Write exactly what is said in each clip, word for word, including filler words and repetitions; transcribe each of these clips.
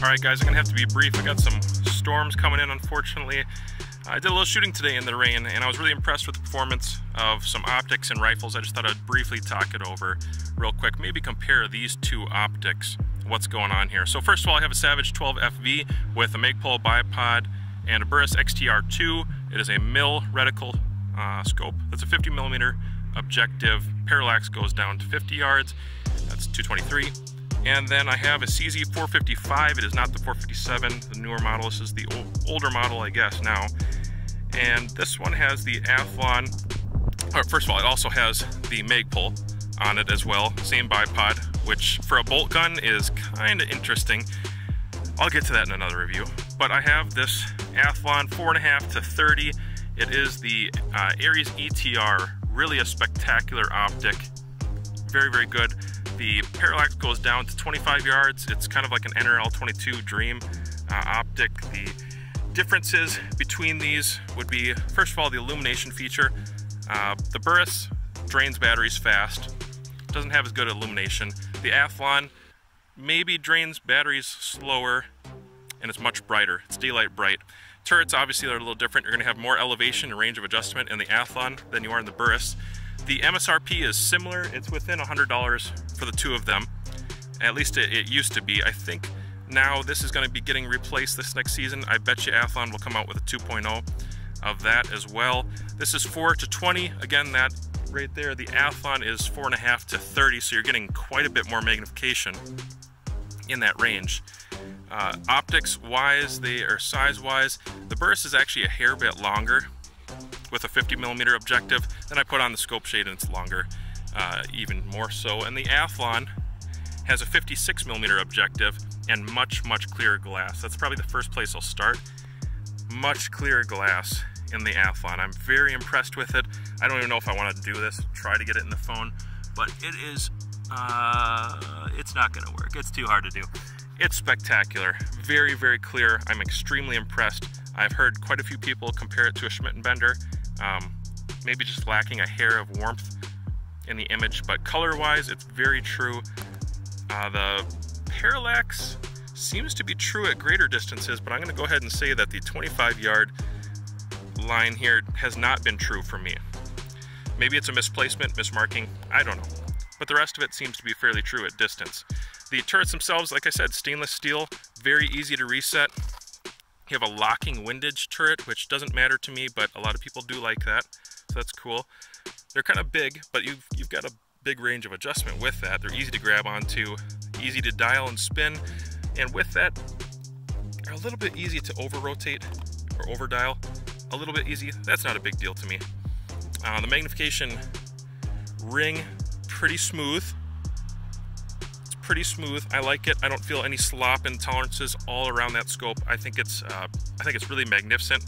Alright guys, I'm going to have to be brief. I got some storms coming in, unfortunately. I did a little shooting today in the rain, and I was really impressed with the performance of some optics and rifles. I just thought I'd briefly talk it over real quick, maybe compare these two optics, what's going on here. So first of all, I have a Savage twelve F V with a Magpul bipod and a Burris X T R two. It is a mil reticle uh, scope. That's a fifty millimeter objective. Parallax goes down to fifty yards. That's two twenty-three. And then I have a C Z four fifty-five. It is not the four fifty-seven, the newer model. This is the old, older model, I guess, now. And this one has the Athlon. Or first of all, it also has the Magpul on it as well. Same bipod, which for a bolt gun is kind of interesting. I'll get to that in another review. But I have this Athlon four and a half to thirty. It is the uh, Ares E T R. Really a spectacular optic. Very, very good. The parallax goes down to twenty-five yards. It's kind of like an N R L twenty-two Dream uh, optic. The differences between these would be, first of all, the illumination feature. Uh, the Burris drains batteries fast, doesn't have as good illumination. The Athlon maybe drains batteries slower, and it's much brighter. It's daylight bright. Turrets obviously are a little different. You're going to have more elevation and range of adjustment in the Athlon than you are in the Burris. The M S R P is similar. It's within one hundred dollars for the two of them. At least it, it used to be. I think now this is going to be getting replaced this next season. I bet you Athlon will come out with a two point oh of that as well. This is four to twenty. Again, that right there, the Athlon is four and a half to thirty, so you're getting quite a bit more magnification in that range. Uh, Optics-wise, they are size-wise. The Burris is actually a hair bit longer with a fifty millimeter objective. Then I put on the scope shade and it's longer, uh, even more so. And the Athlon has a fifty-six millimeter objective and much, much clearer glass. That's probably the first place I'll start. Much clearer glass in the Athlon. I'm very impressed with it. I don't even know if I want to do this, try to get it in the phone, but it is, uh, it's not going to work. It's too hard to do. It's spectacular. Very, very clear. I'm extremely impressed. I've heard quite a few people compare it to a Schmidt and Bender. Um, maybe just lacking a hair of warmth in the image, but color-wise, it's very true. Uh, the parallax seems to be true at greater distances, but I'm going to go ahead and say that the twenty-five yard line here has not been true for me. Maybe it's a misplacement, mismarking, I don't know. But the rest of it seems to be fairly true at distance. The turrets themselves, like I said, stainless steel, very easy to reset. You have a locking windage turret, which doesn't matter to me, but a lot of people do like that, so that's cool. They're kind of big, but you've, you've got a big range of adjustment with that. They're easy to grab onto, easy to dial and spin, and with that, they're a little bit easy to over-rotate or over-dial. A little bit easy, that's not a big deal to me. Uh, the magnification ring, pretty smooth. Pretty smooth. I like it. I don't feel any slop and tolerances all around that scope. I think it's uh, I think it's really magnificent.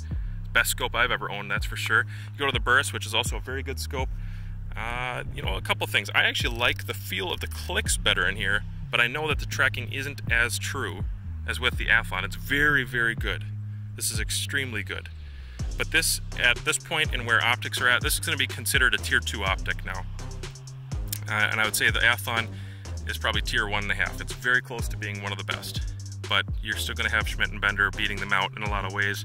Best scope I've ever owned, that's for sure. You go to the Burris, which is also a very good scope. Uh, you know, a couple things. I actually like the feel of the clicks better in here, but I know that the tracking isn't as true as with the Athlon. It's very, very good. This is extremely good. But this, at this point in where optics are at, this is going to be considered a tier two optic now. Uh, and I would say the Athlon is probably tier one and a half. It's very close to being one of the best, but you're still going to have Schmidt and Bender beating them out in a lot of ways.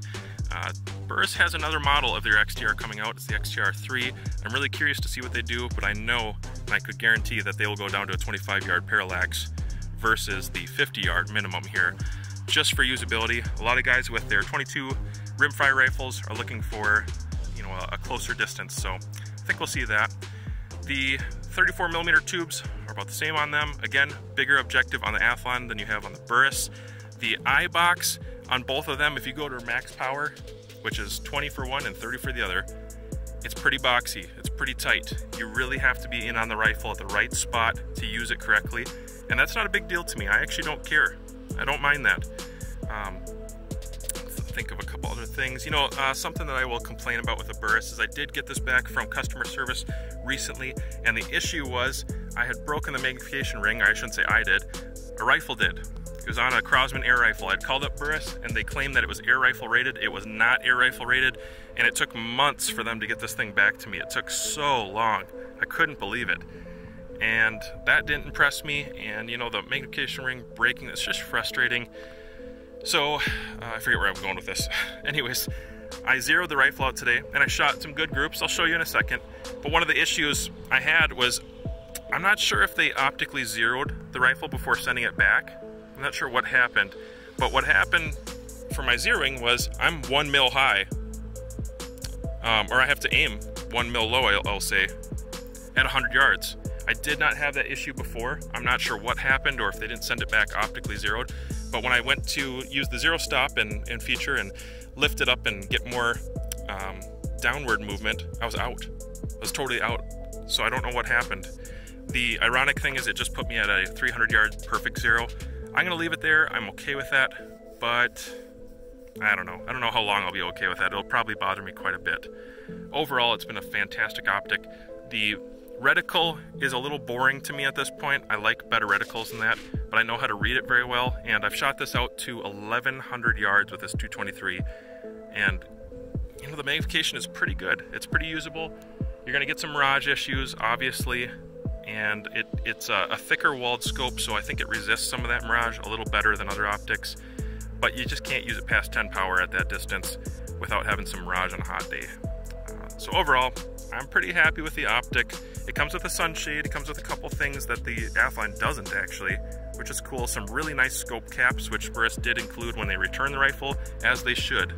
Uh, Burris has another model of their X T R coming out. It's the X T R three. I'm really curious to see what they do, but I know and I could guarantee that they will go down to a twenty-five yard parallax versus the fifty yard minimum here, just for usability. A lot of guys with their twenty-two rimfire rifles are looking for, you know, a closer distance, so I think we'll see that. The thirty-four millimeter tubes are about the same on them. Again, bigger objective on the Athlon than you have on the Burris. The eye box on both of them, if you go to max power, which is twenty for one and thirty for the other, it's pretty boxy, it's pretty tight. You really have to be in on the rifle at the right spot to use it correctly. And that's not a big deal to me. I actually don't care. I don't mind that. Um, think of a couple other things. You know, uh, something that I will complain about with the Burris is I did get this back from customer service recently, and the issue was I had broken the magnification ring, or I shouldn't say I did, a rifle did. It was on a Crosman air rifle. I'd called up Burris and they claimed that it was air rifle rated. It was not air rifle rated, and it took months for them to get this thing back to me. It took so long. I couldn't believe it. And that didn't impress me, and you know, the magnification ring breaking, it's just frustrating. So uh, I forget where I'm going with this. Anyways, I zeroed the rifle out today and I shot some good groups. I'll show you in a second. But one of the issues I had was I'm not sure if they optically zeroed the rifle before sending it back. I'm not sure what happened, but what happened for my zeroing was I'm one mil high, um, or I have to aim one mil low, I'll, I'll say, at one hundred yards. I did not have that issue before. I'm not sure what happened or if they didn't send it back optically zeroed, but when I went to use the zero stop and, and feature and lift it up and get more um, downward movement, I was out. I was totally out, so I don't know what happened. The ironic thing is it just put me at a three hundred yard perfect zero. I'm gonna leave it there, I'm okay with that, but I don't know. I don't know how long I'll be okay with that. It'll probably bother me quite a bit. Overall, it's been a fantastic optic. The reticle is a little boring to me at this point. I like better reticles than that, but I know how to read it very well, and I've shot this out to eleven hundred yards with this two twenty-three, and you know, the magnification is pretty good. It's pretty usable. You're gonna get some mirage issues, obviously, and it, it's a, a thicker walled scope, so I think it resists some of that mirage a little better than other optics, but you just can't use it past ten power at that distance without having some mirage on a hot day. Uh, so overall, I'm pretty happy with the optic. It comes with a sunshade, it comes with a couple things that the Athlon doesn't actually, which is cool. Some really nice scope caps, which Burris did include when they returned the rifle, as they should,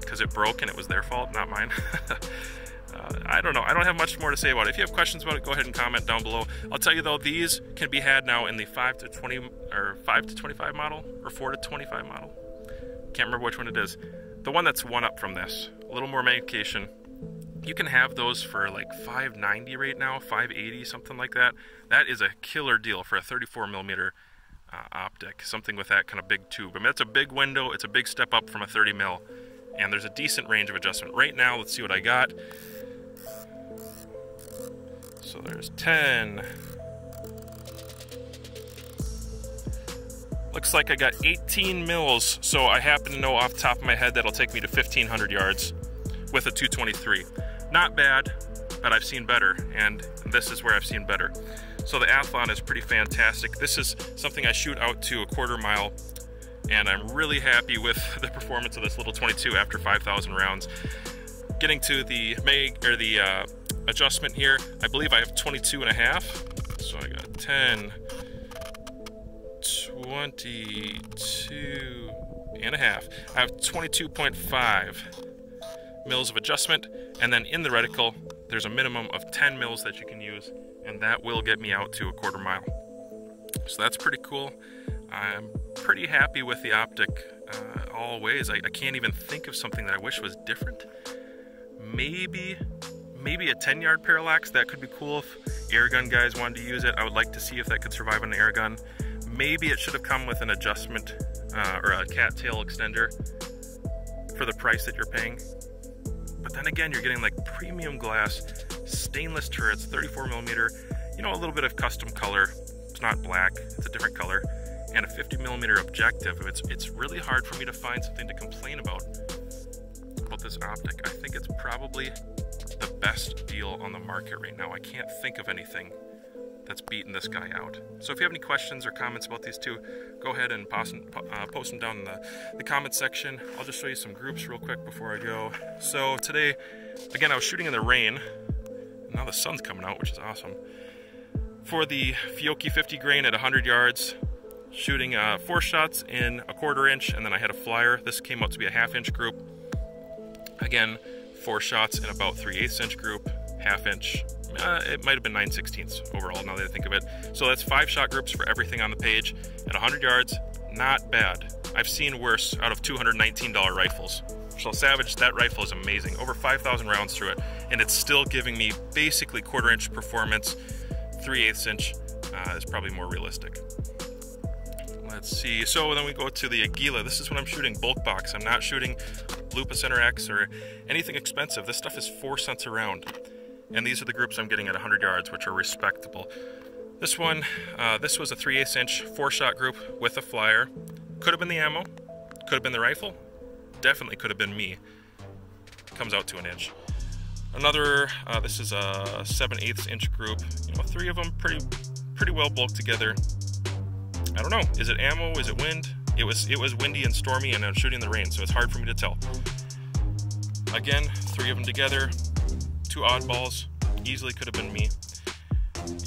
because it broke and it was their fault, not mine. Uh, I don't know. I don't have much more to say about it. If you have questions about it, go ahead and comment down below. I'll tell you though, these can be had now in the five to twenty or five to twenty-five model or four to twenty-five model. Can't remember which one it is. The one that's one up from this. A little more magnification. You can have those for like five ninety right now, five eighty, something like that. That is a killer deal for a thirty-four millimeter uh, optic. Something with that kind of big tube. I mean, that's a big window. It's a big step up from a thirty mil. And there's a decent range of adjustment. Right now, let's see what I got. So there's ten. Looks like I got eighteen mils, so I happen to know off the top of my head that'll take me to fifteen hundred yards with a two twenty-three. Not bad, but I've seen better, and this is where I've seen better. So the Athlon is pretty fantastic. This is something I shoot out to a quarter mile, and I'm really happy with the performance of this little twenty-two after five thousand rounds. Getting to the mag or the uh, adjustment here, I believe I have twenty-two and a half, so I got ten, twenty-two and a half. I have twenty-two point five mils of adjustment, and then in the reticle there's a minimum of ten mils that you can use, and that will get me out to a quarter mile. So that's pretty cool. I'm pretty happy with the optic uh, all ways. I, I can't even think of something that I wish was different. Maybe Maybe a ten yard parallax, that could be cool if air gun guys wanted to use it. I would like to see if that could survive an air gun. Maybe it should have come with an adjustment uh, or a cattail extender for the price that you're paying. But then again, you're getting like premium glass, stainless turrets, thirty-four millimeter, you know, a little bit of custom color. It's not black, it's a different color, and a fifty millimeter objective. It's, it's really hard for me to find something to complain about about this optic. I think it's probably the best deal on the market right now. I can't think of anything that's beating this guy out. So if you have any questions or comments about these two, go ahead and post them, uh, post them down in the, the comments section. I'll just show you some groups real quick before I go. So today, again, I was shooting in the rain. Now the sun's coming out, which is awesome. For the Fiocchi fifty grain at one hundred yards, shooting uh, four shots in a quarter inch, and then I had a flyer. This came out to be a half inch group. Again, four shots in about three eighths inch group, half inch, uh, it might have been nine sixteenths overall now that I think of it. So that's five shot groups for everything on the page at one hundred yards, not bad. I've seen worse out of two hundred nineteen dollar rifles. So Savage, that rifle is amazing, over five thousand rounds through it, and it's still giving me basically quarter inch performance. Three eighths inch uh, is probably more realistic. Let's see, so then we go to the Aguila. This is when I'm shooting bulk box. I'm not shooting Lupa Center X or anything expensive. This stuff is four cents a round. And these are the groups I'm getting at one hundred yards, which are respectable. This one, uh, this was a three eighths inch four-shot group with a flyer. Could have been the ammo, could have been the rifle, definitely could have been me. Comes out to an inch. Another, uh, this is a seven eighths inch group. You know, three of them pretty, pretty well bulked together. I don't know, is it ammo, is it wind? It was it was windy and stormy, and I was shooting in the rain, so it's hard for me to tell. Again, three of them together, two oddballs, easily could have been me.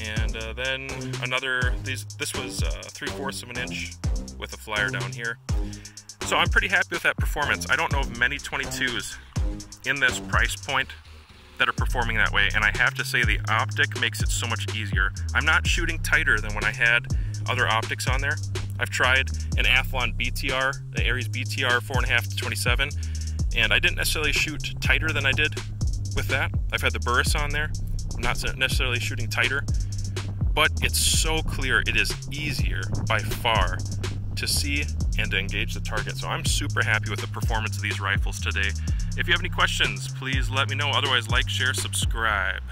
And uh, then another. These this was uh, three fourths of an inch with a flyer down here. So I'm pretty happy with that performance. I don't know of many twenty-twos in this price point that are performing that way, and I have to say the optic makes it so much easier. I'm not shooting tighter than when I had other optics on there. I've tried an Athlon B T R, the Ares B T R four and a half to twenty-seven, and I didn't necessarily shoot tighter than I did with that. I've had the Burris on there. I'm not necessarily shooting tighter, but it's so clear it is easier by far to see and to engage the target. So I'm super happy with the performance of these rifles today. If you have any questions, please let me know. Otherwise, like, share, subscribe.